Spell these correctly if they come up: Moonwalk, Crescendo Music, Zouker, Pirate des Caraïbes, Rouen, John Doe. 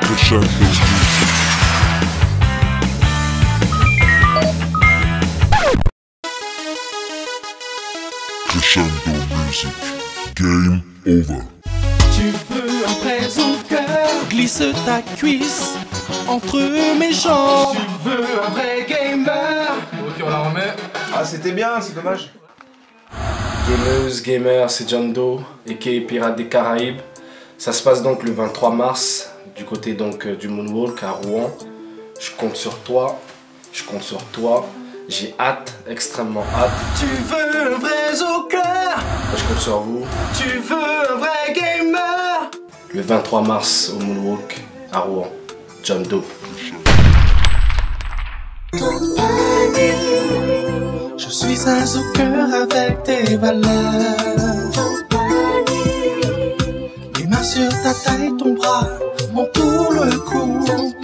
Crescendo Music. Crescendo Music. Game over. Tu veux un vrai Zouker, glisse ta cuisse entre mes jambes. Tu veux un vrai gamer. Ok, on la remet. Ah, c'était bien, c'est dommage. Gameuse, gamer, c'est John Doe, aka Pirate des Caraïbes. Ça se passe donc le 23 mars, du côté donc du Moonwalk à Rouen. Je compte sur toi, je compte sur toi. J'ai hâte, extrêmement hâte. Tu veux un vrai Zouker? Je compte sur vous. Tu veux un vrai gamer? Le 23 mars au Moonwalk à Rouen. John Doe. Je suis un Zouker avec tes valeurs. Mes mains sur ta taille, ton bras, mon tour, le cou.